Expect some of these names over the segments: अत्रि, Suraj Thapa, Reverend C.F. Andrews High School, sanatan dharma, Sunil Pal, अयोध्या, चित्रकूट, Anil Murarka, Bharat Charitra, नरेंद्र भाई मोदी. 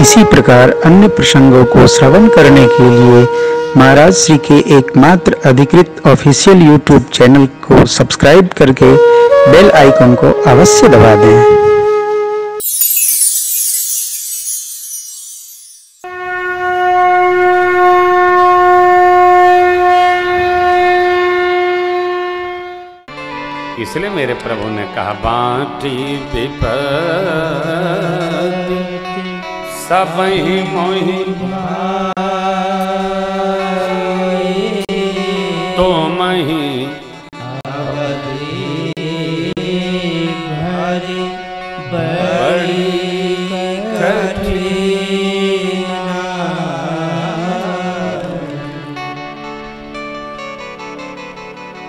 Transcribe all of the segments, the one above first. इसी प्रकार अन्य प्रसंगों को श्रवण करने के लिए महाराज श्री के एकमात्र अधिकृत ऑफिशियल यूट्यूब चैनल को सब्सक्राइब करके बेल आइकन को अवश्य दबा दें। इसलिए मेरे प्रभु ने कहा बाँटी विपत्ति सब ही मोहि तो मही अवधि भरी बड़ी कठिनाई।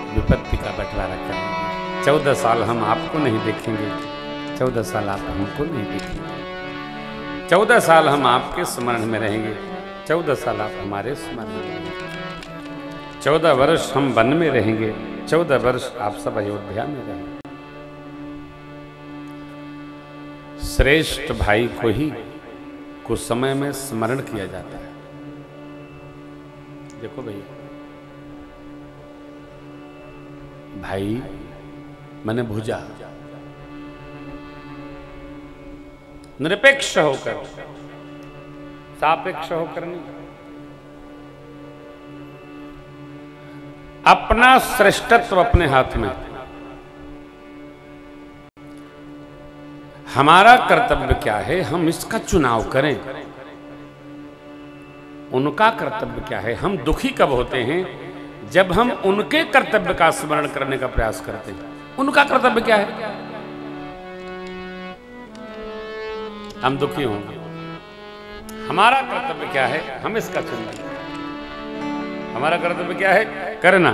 विपत्ति का बंटवारा करना 14 साल हम आपको नहीं देखेंगे, 14 साल आप हमको नहीं देखेंगे, 14 साल हम आपके स्मरण में रहेंगे, 14 साल आप हमारे स्मरण में रहेंगे, 14 वर्ष हम वन में रहेंगे, 14 वर्ष आप सब अयोध्या में रहेंगे। श्रेष्ठ भाई को ही कुछ समय में स्मरण किया जाता है। देखो भाई मैंने भुजा निरपेक्ष होकर, सापेक्ष होकर नहीं, अपना श्रेष्ठत्व अपने हाथ में। हमारा कर्तव्य क्या है, हम इसका चुनाव करें। उनका कर्तव्य क्या है, हम दुखी कब होते हैं जब हम उनके कर्तव्य का स्मरण करने का प्रयास करते हैं। उनका कर्तव्य क्या है, हम दुखी होंगे। हमारा कर्तव्य क्या है, हम इसका चुनना। हमारा कर्तव्य क्या है, करना।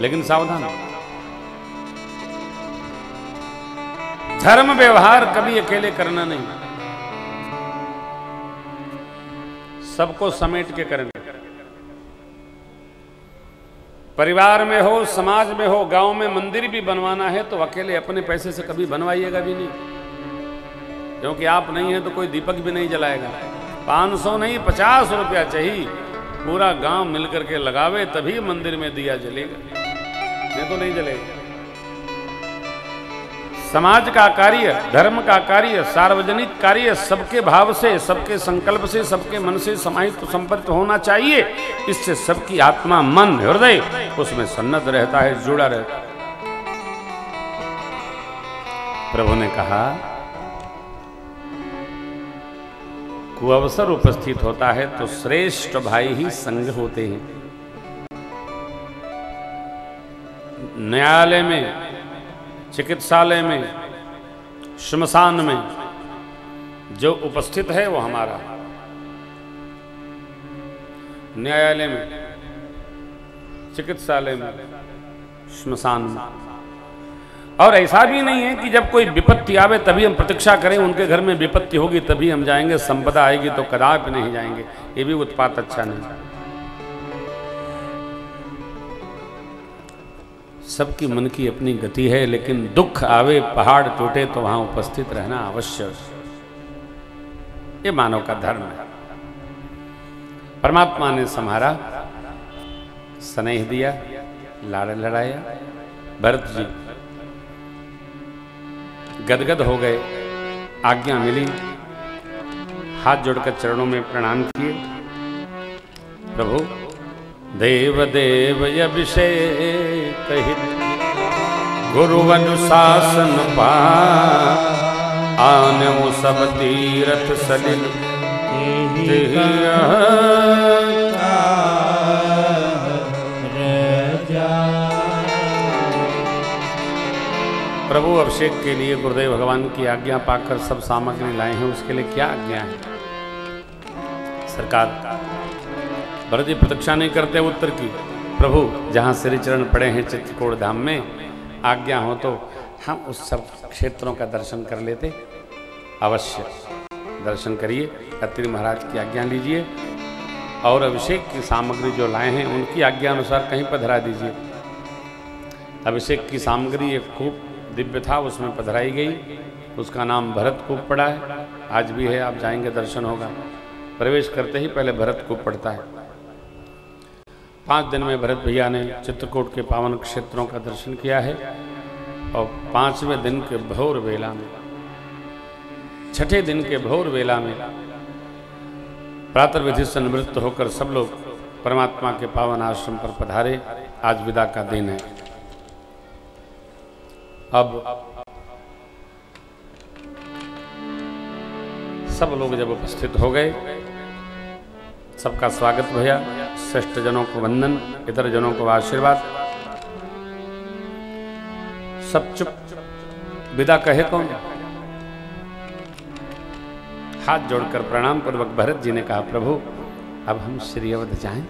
लेकिन सावधान, धर्म व्यवहार कभी अकेले करना नहीं, सबको समेट के करना। परिवार में हो, समाज में हो, गांव में मंदिर भी बनवाना है तो अकेले अपने पैसे से कभी बनवाइएगा भी नहीं, क्योंकि आप नहीं है तो कोई दीपक भी नहीं जलाएगा। 500 नहीं 50 रुपया चाहिए, पूरा गांव मिलकर के लगावे तभी मंदिर में दिया जलेगा, नहीं तो नहीं जलेगा। समाज का कार्य, धर्म का कार्य, सार्वजनिक कार्य सबके भाव से, सबके संकल्प से, सबके मन से समाहित संपर्क होना चाहिए। इससे सबकी आत्मा, मन, हृदय उसमें सन्नत रहता है, जुड़ा रहता है। प्रभु ने कहा कुअवसर उपस्थित होता है तो श्रेष्ठ भाई ही संग होते हैं। न्यायालय में, चिकित्सालय में, श्मशान में जो उपस्थित है वो हमारा। न्यायालय में, चिकित्सालय में, श्मशान में। और ऐसा भी नहीं है कि जब कोई विपत्ति आवे तभी हम प्रतीक्षा करें उनके घर में विपत्ति होगी तभी हम जाएंगे, संपदा आएगी तो कदापि नहीं जाएंगे, ये भी उत्पात अच्छा नहीं। सबकी मन की अपनी गति है, लेकिन दुख आवे, पहाड़ टूटे तो वहां उपस्थित रहना आवश्यक, ये मानव का धर्म है। परमात्मा ने हमारा स्नेह दिया, लाड़ लड़ाया। भरत जी गदगद हो गए, आज्ञा मिली, हाथ जोड़कर चरणों में प्रणाम किए। प्रभु देव देव अभिषेक गुरु अनुशासन पा आन सब तीर्थ सलिल प्रभु अभिषेक के लिए गुरुदेव भगवान की आज्ञा पाकर सब सामग्री लाए हैं, उसके लिए क्या आज्ञा है सरकार। भरत जी प्रतीक्षा नहीं करते, उत्तर की प्रभु जहाँ श्री चरण पड़े हैं चित्रकूट धाम में, आज्ञा हो तो हम उस सब क्षेत्रों का दर्शन कर लेते। अवश्य दर्शन करिए, अत्रि महाराज की आज्ञा लीजिए और अभिषेक की सामग्री जो लाए हैं उनकी आज्ञा अनुसार कहीं पधरा दीजिए। अभिषेक की सामग्री एक खूब दिव्य था, उसमें पधराई गई। उसका नाम भरत कूप पड़ा है, आज भी है, आप जाएंगे दर्शन होगा। प्रवेश करते ही पहले भरत कूप पड़ता है। 5 दिन में भरत भैया ने चित्रकूट के पावन क्षेत्रों का दर्शन किया है और 5वें दिन के भोर वेला में, 6ठे दिन के भोर वेला में प्रातः विधि से निवृत्त होकर सब लोग परमात्मा के पावन आश्रम पर पधारे। आज विदा का दिन है। अब सब लोग जब उपस्थित हो गए, सबका स्वागत भैया, श्रेष्ठ जनों को वंदन, इतर जनों को आशीर्वाद। सब चुप। विदा कहे कौन? हाथ जोड़कर प्रणाम पूर्वक भरत जी ने कहा, प्रभु अब हम श्री अवध जाएं।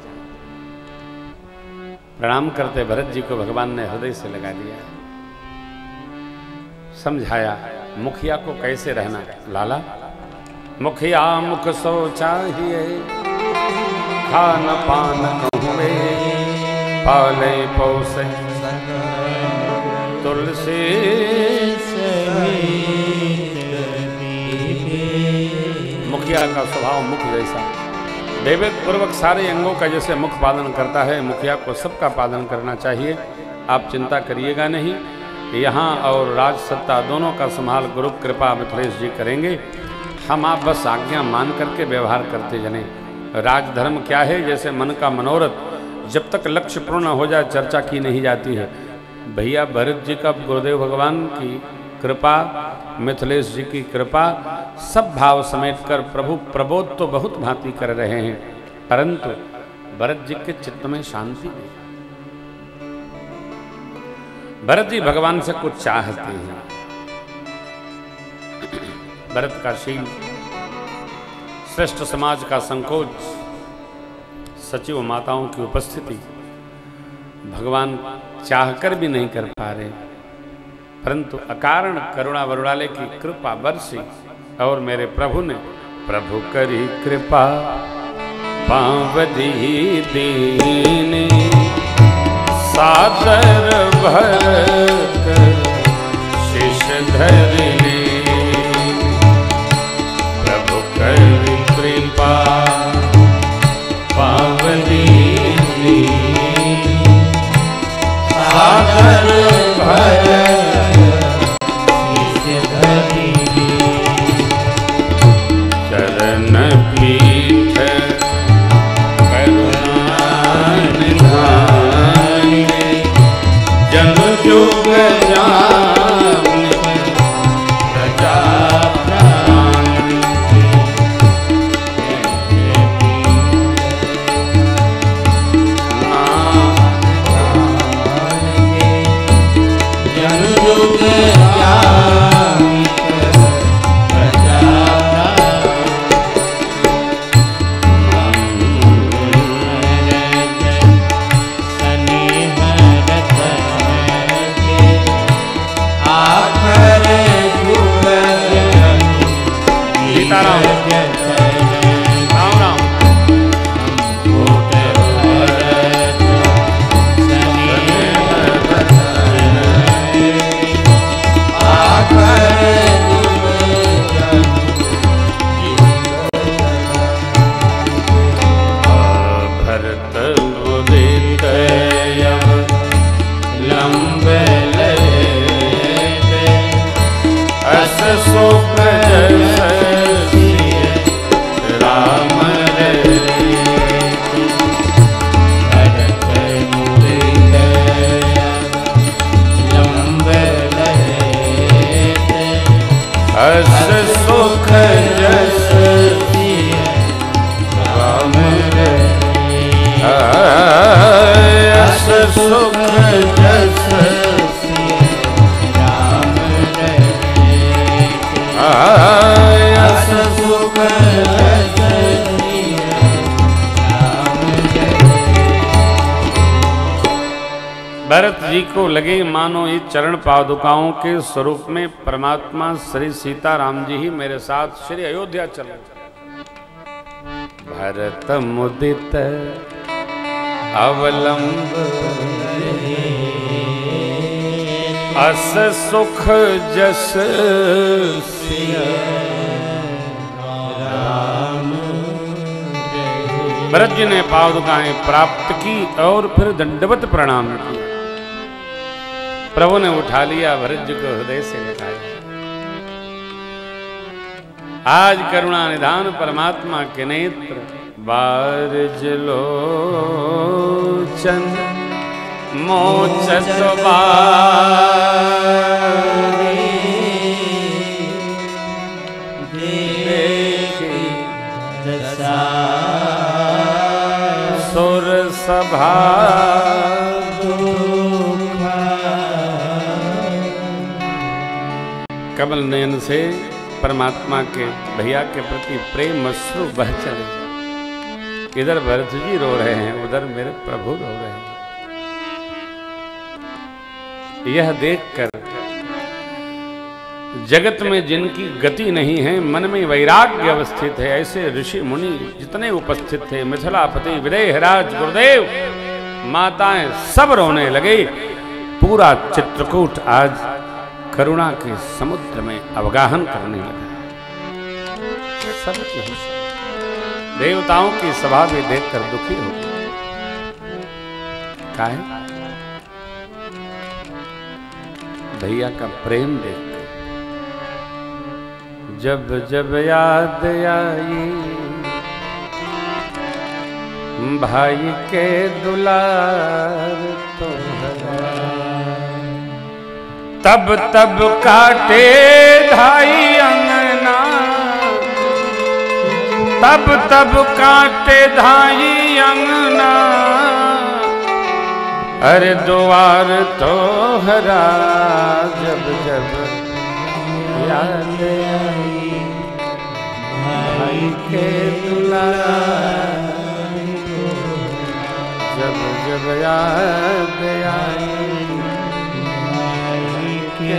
प्रणाम करते भरत जी को भगवान ने हृदय से लगा लिया, समझाया मुखिया को कैसे रहना। लाला मुखिया मुख सो चाहिए, खान पान कहवे पाले पोसे, तुलसी मुखिया का स्वभाव मुख जैसा, विवेक पूर्वक सारे अंगों का जैसे मुख पालन करता है, मुखिया को सबका पालन करना चाहिए। आप चिंता करिएगा नहीं, यहाँ और राजसत्ता दोनों का संभाल गुरु कृपा मिथलेश जी करेंगे। हम आप बस आज्ञा मान करके व्यवहार करते जने। राजधर्म क्या है? जैसे मन का मनोरथ, जब तक लक्ष्य पूर्ण हो जाए चर्चा की नहीं जाती है। भैया भरत जी का गुरुदेव भगवान की कृपा, मिथलेश जी की कृपा, सब भाव समेट कर प्रभु प्रबोध तो बहुत भांति कर रहे हैं, परंतु भरत जी के चित्त में शांति नहीं। भरत जी भगवान से कुछ चाहते हैं। भरत का शील, श्रेष्ठ समाज का संकोच, सचिव माताओं की उपस्थिति, भगवान चाहकर भी नहीं कर पा रहे, परंतु अकारण करुणा वरुणालय की कृपा बरसी और मेरे प्रभु ने, प्रभु करी कृपा पावदी दीनी, सादर भरत शिष धरिले, प्रभु करी कृपा पावदी दीनी, सादर भरत को लगे मानो ये चरण पादुकाओं के स्वरूप में परमात्मा श्री सीताराम जी ही मेरे साथ श्री अयोध्या चले। भरत मुदित अवलंब अस सुख जस राम। भरत जी ने पादुकाएं प्राप्त की और फिर दंडवत प्रणाम किया। प्रभु ने उठा लिया, भरत जी को हृदय से मिलाया। आज करुणा निधान परमात्मा के नेत्र बारजलोचन मोचत दशा सुर सभा कमल नयन से परमात्मा के भैया के प्रति प्रेम अश्रु बह चले। इधर भरत जी रो रहे हैं, उधर मेरे प्रभु रो रहे हैं। यह देखकर जगत में जिनकी गति नहीं है, मन में वैराग्य अवस्थित है, ऐसे ऋषि मुनि जितने उपस्थित थे, मिथिलापति विदेहराज गुरुदेव, माताएं सब रोने लगे। पूरा चित्रकूट आज करुणा के समुद्र में अवगाहन करने लगा। सब देवताओं की सभा भी देखकर दुखी हो गए। काहे? भैया का प्रेम देखते। जब जब याद आई भाई के दुलार तो तब तब काटे धाई अंगना, तब तब काटे धाई अंगना, अरे द्वार तो हरा। जब जब याद आई भाई के दुलार, जब जब याद आई भाई के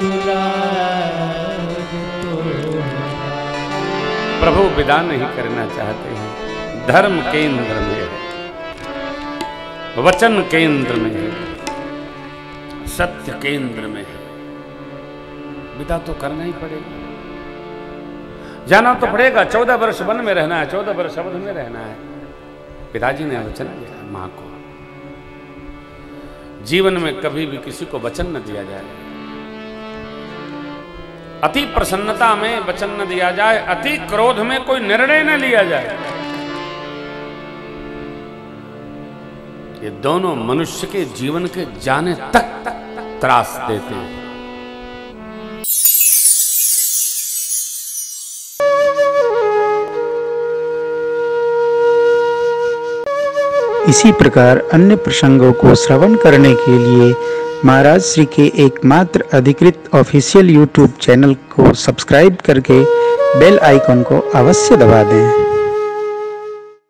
दुलार तो। प्रभु विदा नहीं करना चाहते हैं, धर्म केंद्र में, वचन केंद्र में है, सत्य केंद्र में है। विदा तो करना ही पड़ेगा, जाना तो पड़ेगा। 14 वर्ष वन में रहना है, 14 वर्ष अवध में रहना है। पिताजी ने वचन दिया मां को, जीवन में कभी भी किसी को वचन न दिया जाए। अति प्रसन्नता में वचन न दिया जाए, अति क्रोध में कोई निर्णय न लिया जाए। ये दोनों मनुष्य के जीवन के जाने तक त्रास देते हैं। इसी प्रकार अन्य प्रसंगों को श्रवण करने के लिए महाराज श्री के एकमात्र अधिकृत ऑफिशियल YouTube चैनल को सब्सक्राइब करके बेल आइकन को अवश्य दबा दें।